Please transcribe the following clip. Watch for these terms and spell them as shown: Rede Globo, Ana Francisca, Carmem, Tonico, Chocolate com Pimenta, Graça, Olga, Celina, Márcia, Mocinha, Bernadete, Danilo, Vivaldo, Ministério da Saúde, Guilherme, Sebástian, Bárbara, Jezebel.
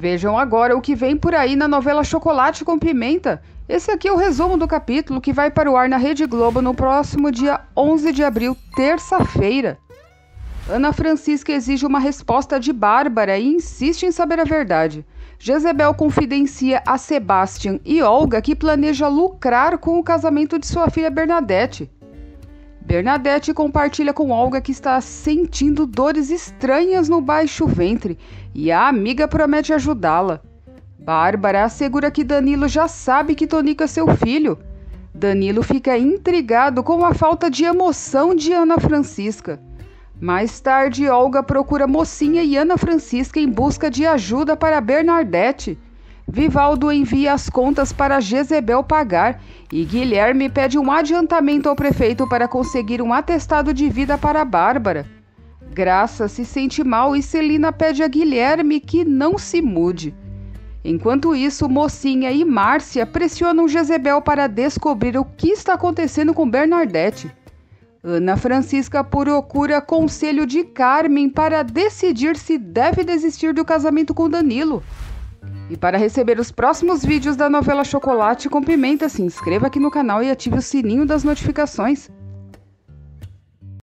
Vejam agora o que vem por aí na novela Chocolate com Pimenta. Esse aqui é o resumo do capítulo que vai para o ar na Rede Globo no próximo dia 11 de abril, terça-feira. Ana Francisca exige uma resposta de Bárbara e insiste em saber a verdade. Jezebel confidencia a Sebastian e Olga que planeja lucrar com o casamento de sua filha Bernadete. Bernadette compartilha com Olga que está sentindo dores estranhas no baixo ventre e a amiga promete ajudá-la. Bárbara assegura que Danilo já sabe que Tonico é seu filho. Danilo fica intrigado com a falta de emoção de Ana Francisca. Mais tarde, Olga procura Mocinha e Ana Francisca em busca de ajuda para Bernadette. Vivaldo envia as contas para Jezebel pagar e Guilherme pede um adiantamento ao prefeito para conseguir um atestado de vida para Bárbara. Graça se sente mal e Celina pede a Guilherme que não se mude. Enquanto isso, Mocinha e Márcia pressionam Jezebel para descobrir o que está acontecendo com Bernadette. Ana Francisca procura conselho de Carmem para decidir se deve desistir do casamento com Danilo. E para receber os próximos vídeos da novela Chocolate com Pimenta, se inscreva aqui no canal e ative o sininho das notificações.